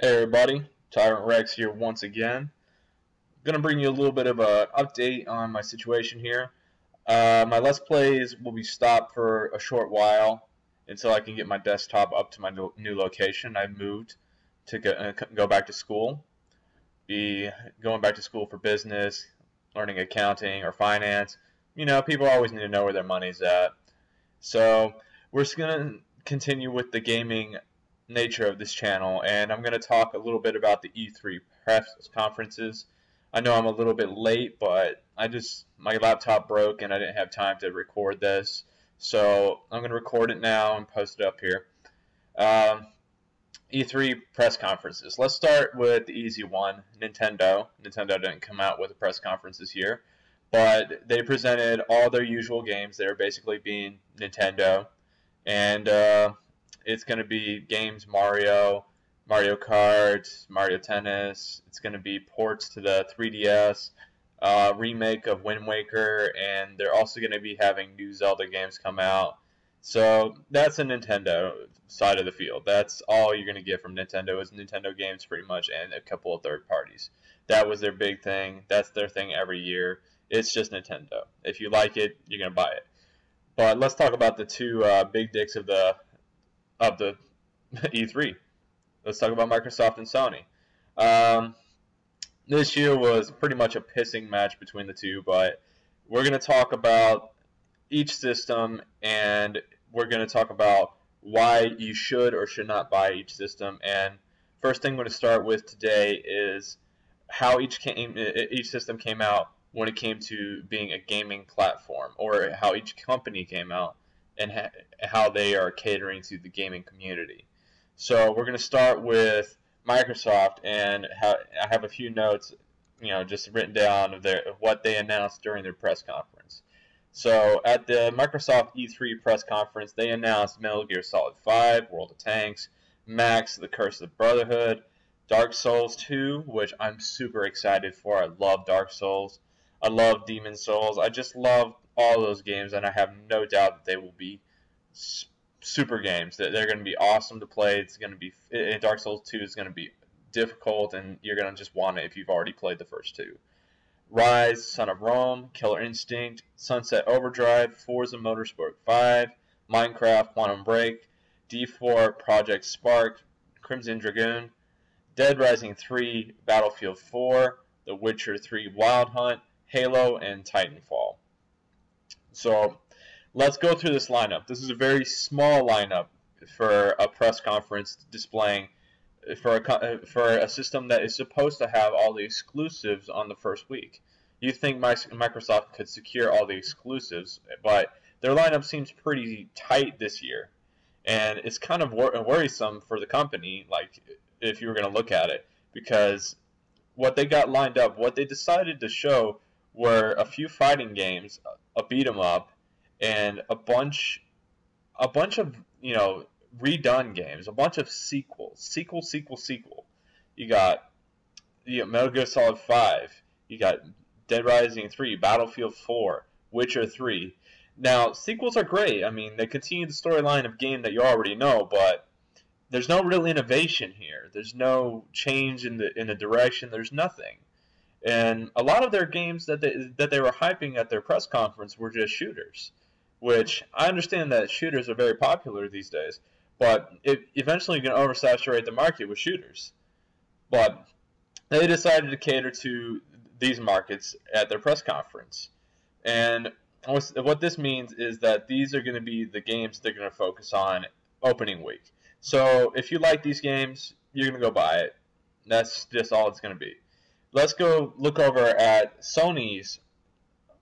Hey everybody, Tyrant Rex here once again. I'm going to bring you a little bit of an update on my situation here. My Let's Plays will be stopped for a short while until I can get my desktop up to my new location. I've moved to go back to school. Be going back to school for business, learning accounting or finance. You know, people always need to know where their money's at. So we're just going to continue with the gaming nature of this channel, and I'm going to talk a little bit about the E3 press conferences. I know I'm a little bit late, but my laptop broke and I didn't have time to record this, so I'm going to record it now and post it up here. E3 press conferences. Let's start with the easy one, Nintendo. Nintendo didn't come out with a press conference this year, but they presented all their usual games. They're basically being Nintendo, and it's going to be games Mario, Mario Kart, Mario Tennis. It's going to be ports to the 3DS, remake of Wind Waker, and they're also going to be having new Zelda games come out. So that's the Nintendo side of the field. That's all you're going to get from Nintendo is Nintendo games pretty much, and a couple of third parties. That was their big thing. That's their thing every year. It's just Nintendo. If you like it, you're going to buy it. But let's talk about the two big dicks of the E3. Let's talk about Microsoft and Sony. This year was pretty much a pissing match between the two, but we're going to talk about each system, and we're going to talk about why you should or should not buy each system. And first thing I'm going to start with today is how each system came out when it came to being a gaming platform, or how each company came out and how they are catering to the gaming community. So we're going to start with Microsoft, and I have a few notes, you know, just written down of what they announced during their press conference. So at the Microsoft E3 press conference, they announced Metal Gear Solid V, World of Tanks, Max, The Curse of Brotherhood, Dark Souls 2, which I'm super excited for. I love Dark Souls. I love Demon's Souls. I just love all those games, and I have no doubt that they will be super games. That they're going to be awesome to play. It's going to be Dark Souls 2 is going to be difficult, and you're going to just want it if you've already played the first two. Rise: Son of Rome, Killer Instinct, Sunset Overdrive, Forza Motorsport 5, Minecraft, Quantum Break, D4, Project Spark, Crimson Dragoon, Dead Rising 3, Battlefield 4, The Witcher 3, Wild Hunt, Halo, and Titanfall. So let's go through this lineup. This is a very small lineup for a press conference displaying for a system that is supposed to have all the exclusives on the first week. You think Microsoft could secure all the exclusives, but their lineup seems pretty tight this year, and it's kind of worrisome for the company. Like, if you were going to look at it, because what they got lined up, what they decided to show, were a few fighting games, a beat-em-up, and a bunch of, you know, redone games, a bunch of sequels, sequel. You got Metal Gear Solid 5, you got Dead Rising 3, Battlefield 4, Witcher 3. Now, sequels are great. I mean, they continue the storyline of game that you already know, but there's no real innovation here. There's no change in the direction. There's nothing. And a lot of their games that they were hyping at their press conference were just shooters, which I understand that shooters are very popular these days, but eventually you're going to oversaturate the market with shooters. But they decided to cater to these markets at their press conference. And what this means is that these are going to be the games they're going to focus on opening week. So if you like these games, you're going to go buy it. That's just all it's going to be. Let's go look over at Sony's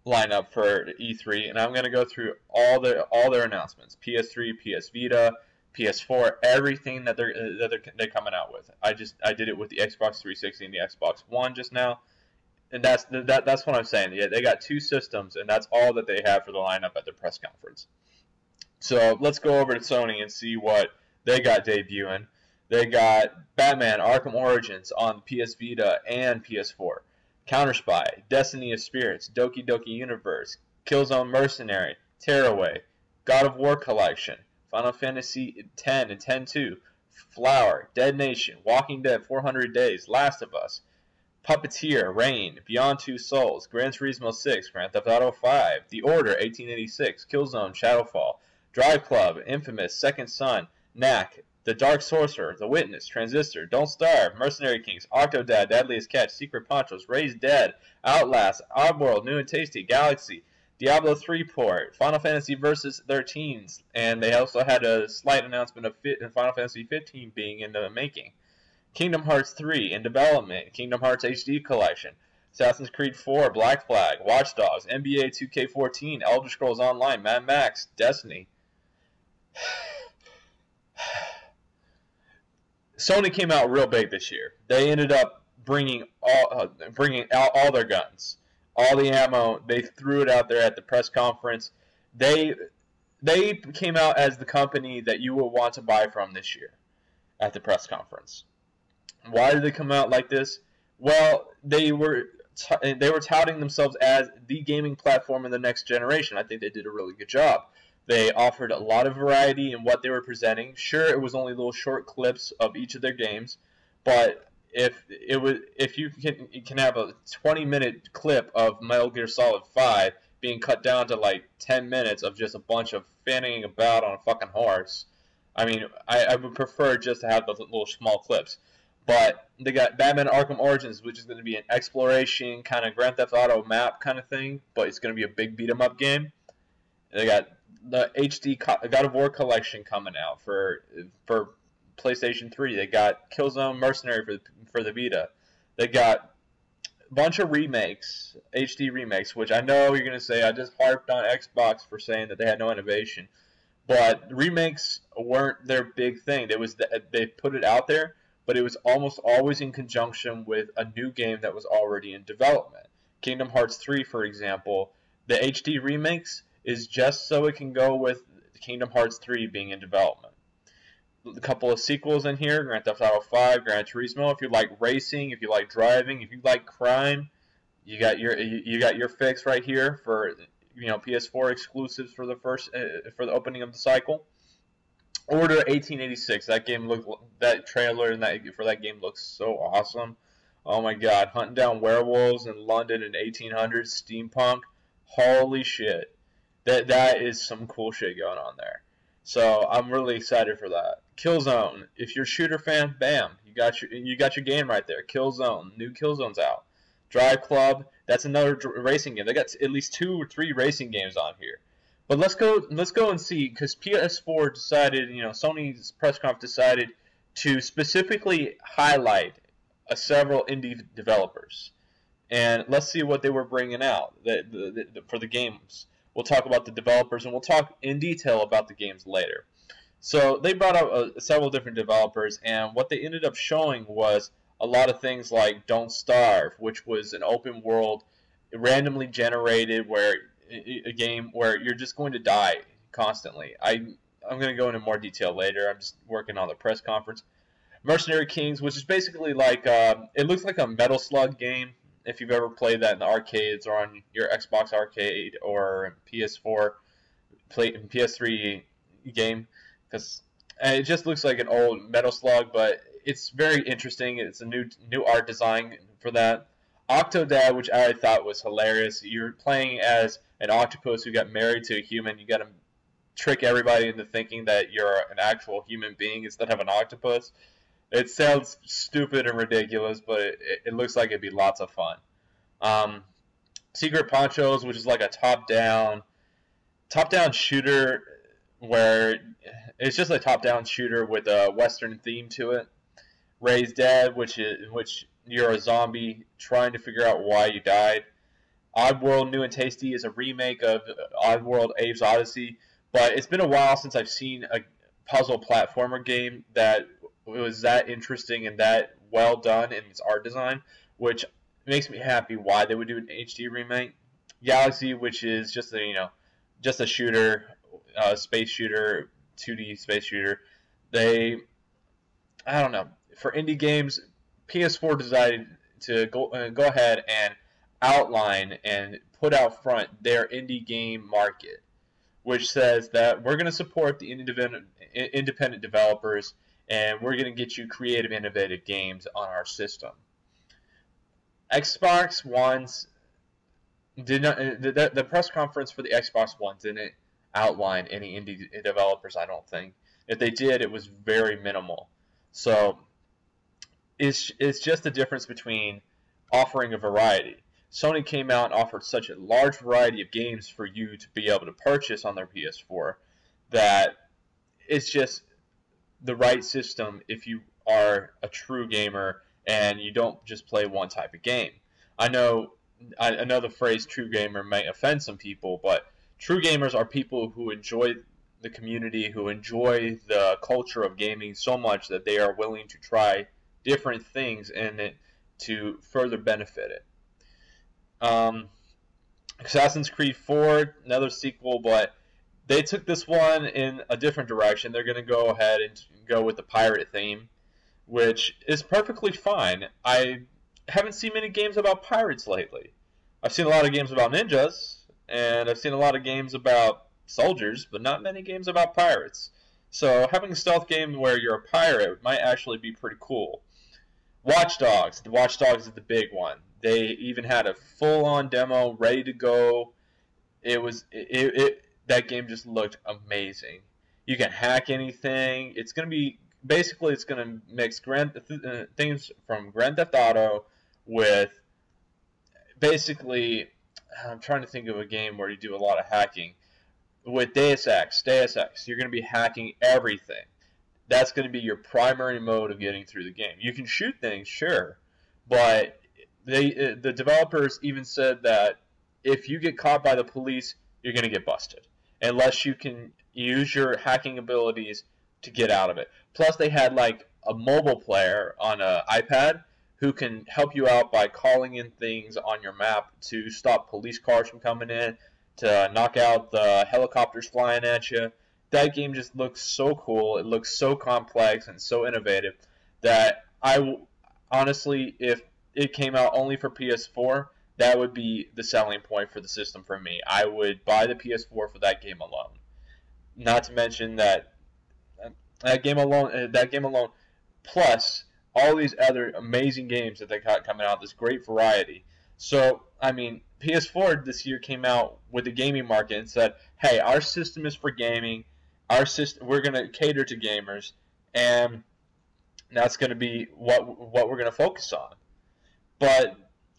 lineup for E3, and I'm going to go through all their announcements: PS3, PS Vita, PS4, everything that they're coming out with. I did it with the Xbox 360 and the Xbox One just now, and that's what I'm saying. Yeah, they got two systems, and that's all that they have for the lineup at their press conference. So let's go over to Sony and see what they got debuting. They got Batman Arkham Origins on PS Vita and PS4, Counter-Spy, Destiny of Spirits, Doki Doki Universe, Killzone Mercenary, Tearaway, God of War Collection, Final Fantasy X and X-2, Flower, Dead Nation, Walking Dead, 400 Days, Last of Us, Puppeteer, Rain, Beyond Two Souls, Gran Turismo 6, Grand Theft Auto 5, The Order, 1886, Killzone, Shadowfall, Drive Club, Infamous, Second Son, Knack, The Dark Sorcerer, The Witness, Transistor, Don't Starve, Mercenary Kings, Octodad, Deadliest Catch, Secret Ponchos, Raise Dead, Outlast, Oddworld, New and Tasty, Galaxy, Diablo 3 port, Final Fantasy Versus 13s, and they also had a slight announcement of Final Fantasy 15 being in the making. Kingdom Hearts 3 in development, Kingdom Hearts HD Collection, Assassin's Creed 4, Black Flag, Watch Dogs, NBA 2K14, Elder Scrolls Online, Mad Max, Destiny. Sony came out real big this year. They ended up bringing out all their guns. All the ammo, they threw it out there at the press conference. They came out as the company that you will want to buy from this year at the press conference. Why did they come out like this? Well, they were touting themselves as the gaming platform in the next generation. I think they did a really good job. They offered a lot of variety in what they were presenting. Sure, it was only little short clips of each of their games, but if you can have a 20-minute clip of Metal Gear Solid V being cut down to like 10 minutes of just a bunch of fanning about on a fucking horse, I mean, I would prefer just to have those little small clips. But they got Batman Arkham Origins, which is going to be an exploration kind of Grand Theft Auto map kind of thing, but it's going to be a big beat-em-up game. And they got the HD God of War Collection coming out for PlayStation 3. They got Killzone Mercenary for the Vita. They got a bunch of remakes, HD remakes, which I know you're going to say I just harped on Xbox for saying that they had no innovation. But remakes weren't their big thing. They put it out there, but it was almost always in conjunction with a new game that was already in development. Kingdom Hearts 3, for example, the HD remakes is just so it can go with Kingdom Hearts 3 being in development. A couple of sequels in here, Grand Theft Auto 5, Gran Turismo. If you like racing, if you like driving, if you like crime, you got your fix right here for, you know, PS4 exclusives for the opening of the cycle. Order 1886. That trailer and that game looks so awesome. Oh my God, hunting down werewolves in London in 1800s, steampunk. Holy shit, that is some cool shit going on there. So I'm really excited for that. Killzone, if you're a shooter fan, bam, you got your game right there. Killzone, new Killzone's out. Drive Club, that's another racing game. They got at least 2 or 3 racing games on here. But let's go and see, because PS4 decided, you know, Sony's press conference decided to specifically highlight several indie developers, and let's see what they were bringing out for the games. We'll talk about the developers, and we'll talk in detail about the games later. So they brought up several different developers, and what they ended up showing was a lot of things like Don't Starve, which was an open world, randomly generated, where a game where you're just going to die constantly. I'm going to go into more detail later. I'm just working on the press conference. Mercenary Kings, which is basically like it looks like a Metal Slug game. If you've ever played that in the arcades or on your Xbox Arcade or PS4, PS3 game, because it just looks like an old Metal Slug, but it's very interesting. It's a new art design for that. Octodad, which I thought was hilarious. You're playing as an octopus who got married to a human. You got to trick everybody into thinking that you're an actual human being instead of an octopus. It sounds stupid and ridiculous, but it looks like it'd be lots of fun. Secret Ponchos, which is like a top-down shooter, where it's just a top-down shooter with a Western theme to it. Raise Dead, which you're a zombie trying to figure out why you died. Oddworld New and Tasty is a remake of Oddworld Abe's Odyssey, but it's been a while since I've seen a puzzle platformer game that it was that interesting and that well done in its art design, which makes me happy why they would do an HD remake. Galaxy, which is just a, you know, just a shooter, space shooter, 2D space shooter. I don't know. For indie games, PS4 decided to go ahead and outline and put out front their indie game market, which says that we're going to support the independent developers and we're going to get you creative, innovative games on our system. Xbox One's did not. The press conference for the Xbox One didn't outline any indie developers, I don't think. If they did, it was very minimal. So it's just the difference between offering a variety. Sony came out and offered such a large variety of games for you to be able to purchase on their PS4 that it's just the right system if you are a true gamer and you don't just play one type of game. I know another phrase, true gamer, may offend some people, but true gamers are people who enjoy the community, who enjoy the culture of gaming so much that they are willing to try different things in it to further benefit it. Assassin's Creed 4, another sequel, but they took this one in a different direction. They're going to go ahead and go with the pirate theme, which is perfectly fine. I haven't seen many games about pirates lately. I've seen a lot of games about ninjas, and I've seen a lot of games about soldiers, but not many games about pirates. So having a stealth game where you're a pirate might actually be pretty cool. Watch Dogs. The Watch Dogs is the big one. They even had a full-on demo ready to go. That game just looked amazing. You can hack anything. It's going to be basically it's going to mix things from Grand Theft Auto with basically I'm trying to think of a game where you do a lot of hacking. With Deus Ex, you're going to be hacking everything. That's going to be your primary mode of getting through the game. You can shoot things, sure, but the developers even said that if you get caught by the police, you're going to get busted, unless you can use your hacking abilities to get out of it. Plus, they had like a mobile player on an iPad who can help you out by calling in things on your map to stop police cars from coming in, to knock out the helicopters flying at you. That game just looks so cool. It looks so complex and so innovative that honestly, if it came out only for PS4, that would be the selling point for the system for me. I would buy the PS4 for that game alone. Not to mention that game alone, plus all these other amazing games that they got coming out, this great variety. So, I mean, PS4 this year came out with the gaming market and said, hey, our system is for gaming, we're going to cater to gamers, and that's going to be what we're going to focus on. But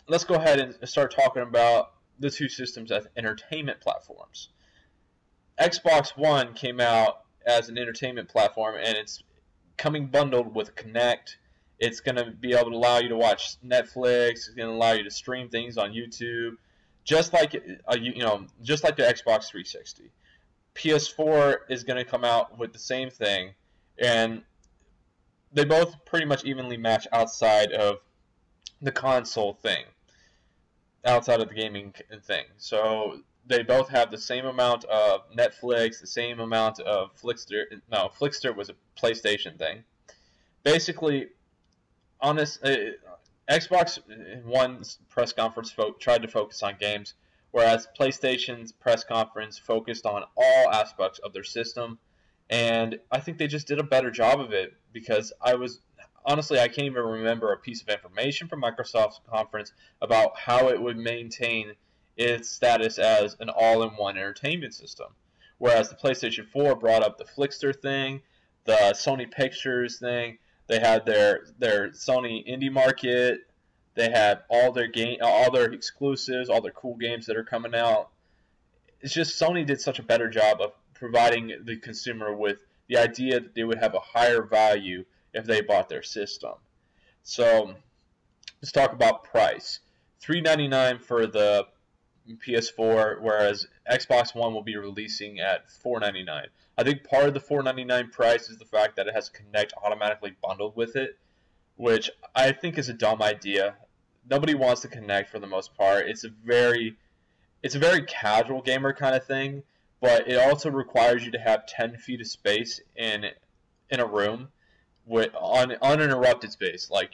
let's go ahead and start talking about the two systems as entertainment platforms. Xbox One came out as an entertainment platform, and it's coming bundled with Kinect. It's going to be able to allow you to watch Netflix. It's going to allow you to stream things on YouTube, just like the Xbox 360. PS4 is going to come out with the same thing, and they both pretty much evenly match outside of the console thing, outside of the gaming thing. So they both have the same amount of Netflix, the same amount of Flickster. No, Flickster was a PlayStation thing. Basically, on this, Xbox One's press conference tried to focus on games, whereas PlayStation's press conference focused on all aspects of their system, and I think they just did a better job of it, because I can't even remember a piece of information from Microsoft's conference about how it would maintain its status as an all-in-one entertainment system, whereas the PlayStation 4 brought up the Flickster thing, the Sony Pictures thing. They had their Sony indie market. They had all their exclusives, all their cool games that are coming out. It's just Sony did such a better job of providing the consumer with the idea that they would have a higher value if they bought their system. So let's talk about price. $399 for the PS4, whereas Xbox One will be releasing at $499. I think part of the $499 price is the fact that it has Kinect automatically bundled with it, which I think is a dumb idea. Nobody wants to Kinect for the most part. It's a very casual gamer kind of thing, but it also requires you to have 10 feet of space in a room with uninterrupted space. Like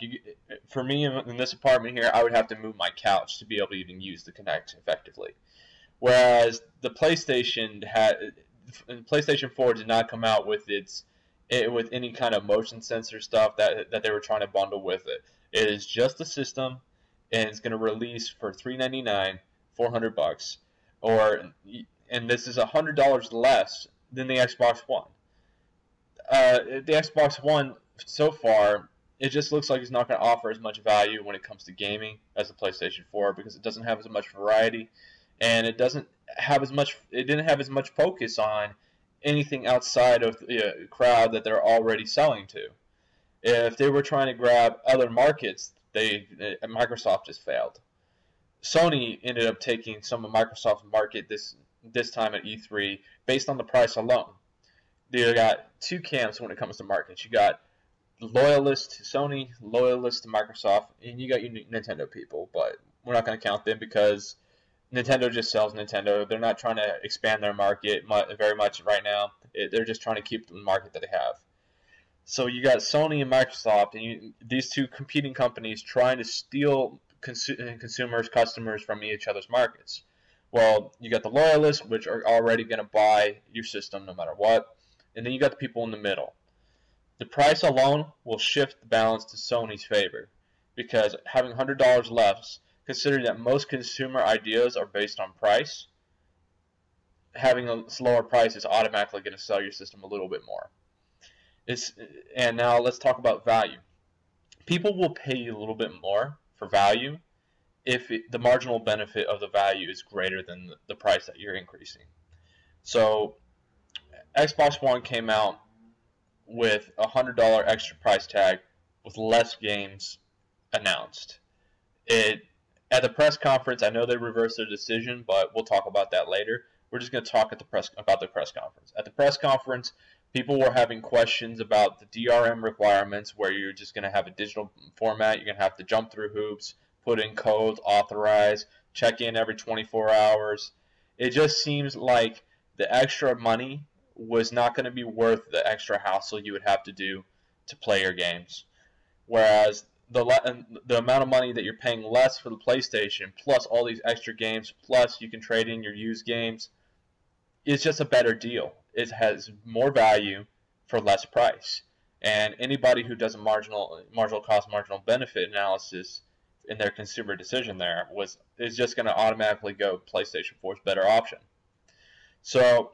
for me in this apartment here, I would have to move my couch to be able to even use the Kinect effectively. Whereas the PlayStation 4 did not come out with its with any kind of motion sensor stuff that they were trying to bundle with it. It is just the system, and it's going to release for $3.99, $400, and this is $100 less than the Xbox One. The Xbox One, so far, it just looks like it's not going to offer as much value when it comes to gaming as the PlayStation 4, because it doesn't have as much variety, and it doesn't have as much. It didn't have as much focus on anything outside of the crowd that they're already selling to. If they were trying to grab other markets, Microsoft just failed. Sony ended up taking some of Microsoft's market this time at E3 based on the price alone. You got two camps when it comes to markets. You got loyalists to Sony, loyalists to Microsoft, and you got your Nintendo people, but we're not going to count them because Nintendo just sells Nintendo. They're not trying to expand their market very much right now. They're just trying to keep the market that they have. So you got Sony and Microsoft, and these two competing companies trying to steal consumers, customers from each other's markets. Well, you got the loyalists, which are already going to buy your system no matter what, and then you got the people in the middle. The price alone will shift the balance to Sony's favor, because having $100 less, considering that most consumer ideas are based on price, having a lower price is automatically going to sell your system a little bit more. And now let's talk about value. People will pay you a little bit more for value if the marginal benefit of the value is greater than the price that you're increasing. So Xbox One came out with a $100 extra price tag with less games announced. At the press conference, I know they reversed their decision, but we'll talk about that later. We're just going to talk about the press conference. At the press conference, people were having questions about the DRM requirements, where you're just going to have a digital format. You're going to have to jump through hoops, put in codes, authorize, check in every 24 hours. It just seems like the extra money was not going to be worth the extra hassle you would have to do to play your games. Whereas the amount of money that you're paying less for the PlayStation, plus all these extra games, plus you can trade in your used games, it's just a better deal. It has more value for less price. And anybody who does a marginal cost, marginal benefit analysis in their consumer decision there is just going to automatically go PlayStation 4's better option. So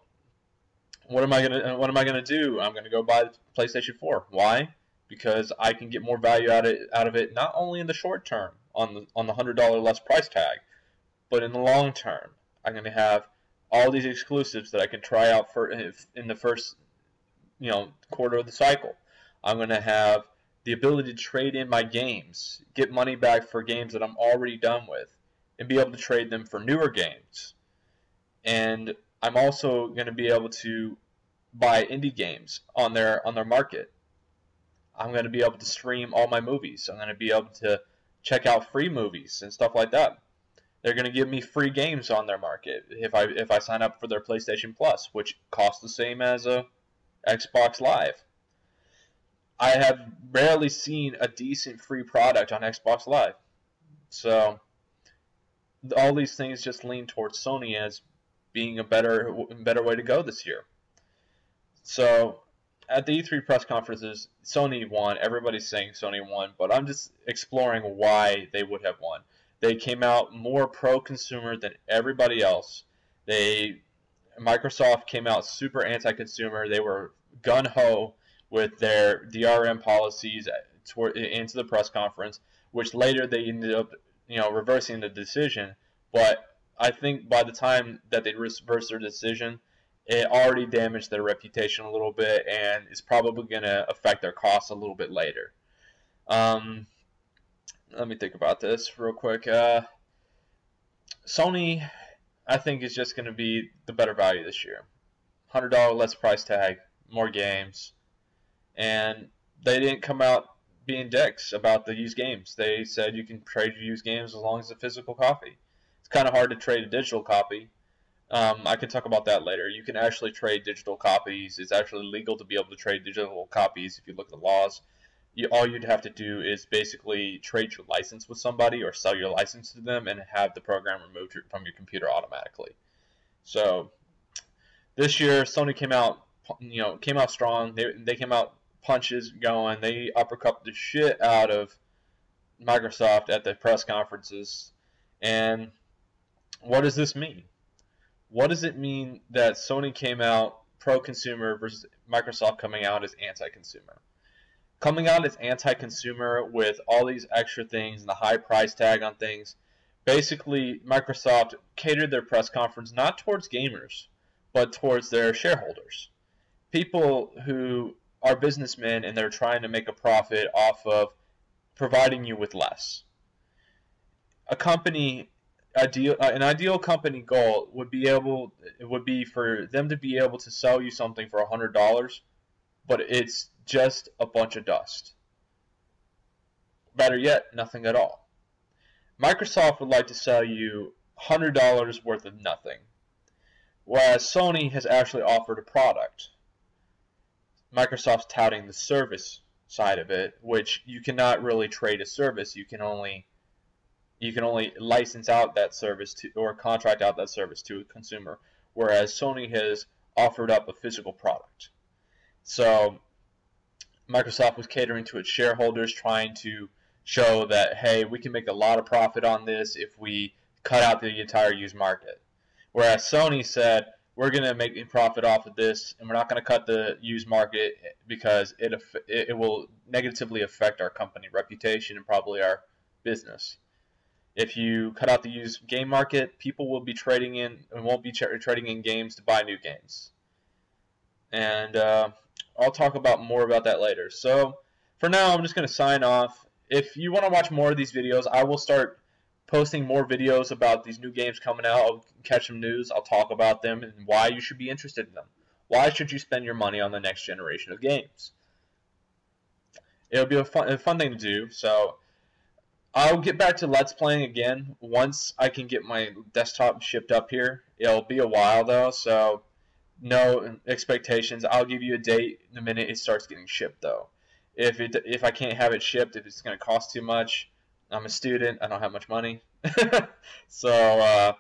what am I going to do? I'm going to go buy the PlayStation 4. Why? Because I can get more value out of it, not only in the short term on the $100 less price tag, but in the long term. I'm going to have all these exclusives that I can try out in the first quarter of the cycle. I'm going to have the ability to trade in my games, get money back for games that I'm already done with, and be able to trade them for newer games. And I'm also going to be able to buy indie games on their market. I'm going to be able to stream all my movies. I'm going to be able to check out free movies and stuff like that. They're going to give me free games on their market if I sign up for their PlayStation Plus, which costs the same as a Xbox Live. I have rarely seen a decent free product on Xbox Live. So all these things just lean towards Sony as being a better way to go this year. So at the E3 press conferences, Sony won. Everybody's saying Sony won, but I'm just exploring why they would have won. They came out more pro-consumer than everybody else. Microsoft came out super anti-consumer. They were gun-ho with their DRM policies into the press conference, which later they ended up reversing the decision. But I think by the time that they reversed their decision, it already damaged their reputation a little bit, and it's probably going to affect their costs a little bit later. Let me think about this real quick. Sony, I think, is just going to be the better value this year. $100 less price tag, more games, and they didn't come out being dicks about the used games. They said you can trade your used games as long as it's a physical copy. It's kind of hard to trade a digital copy. I can talk about that later. You can actually trade digital copies. It's actually legal to be able to trade digital copies if you look at the laws. All you'd have to do is basically trade your license with somebody or sell your license to them and have the program removed from your computer automatically. So this year, Sony came out you know, came out strong. They came out punches going. They uppercut the shit out of Microsoft at the press conferences. And what does this mean? What does it mean that Sony came out pro-consumer versus Microsoft coming out as anti-consumer? Coming out as anti-consumer with all these extra things and the high price tag on things, basically Microsoft catered their press conference not towards gamers, but towards their shareholders. People who are businessmen and they're trying to make a profit off of providing you with less. A company... an ideal company goal would be for them to be able to sell you something for $100, but it's just a bunch of dust. Better yet, nothing at all. Microsoft would like to sell you $100 worth of nothing, whereas Sony has actually offered a product. Microsoft's touting the service side of it, which you cannot really trade a service. You can only license out that service to, or contract out that service to a consumer, whereas Sony has offered up a physical product. So Microsoft was catering to its shareholders, trying to show that, hey, we can make a lot of profit on this if we cut out the entire used market. Whereas Sony said, we're going to make a profit off of this, and we're not going to cut the used market because it will negatively affect our company reputation and probably our business. If you cut out the used game market, people will be trading in and won't be trading in games to buy new games. And I'll talk about more about that later. So for now, I'm just going to sign off. If you want to watch more of these videos, I will start posting more videos about these new games coming out. I'll catch some news. I'll talk about them and why you should be interested in them. Why should you spend your money on the next generation of games? It'll be a fun thing to do. So I'll get back to Let's Playing again once I can get my desktop shipped up here. It'll be a while, though, so no expectations. I'll give you a date the minute it starts getting shipped, though. If I can't have it shipped, if it's going to cost too much, I'm a student, I don't have much money. So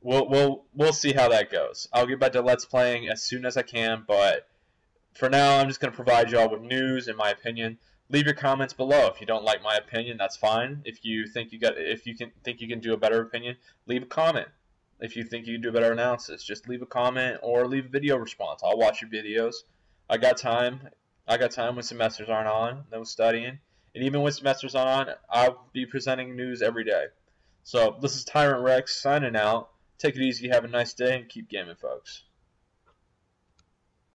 we'll see how that goes. I'll get back to Let's Playing as soon as I can, but for now I'm just going to provide y'all with news and my opinion. Leave your comments below. If you don't like my opinion, that's fine. If you think you can do a better opinion, leave a comment. If you think you can do a better analysis, just leave a comment or leave a video response. I'll watch your videos. I got time. I got time when semesters aren't on. No studying. And even when semesters are on, I'll be presenting news every day. So this is Tyrant Rex signing out. Take it easy. Have a nice day and keep gaming, folks.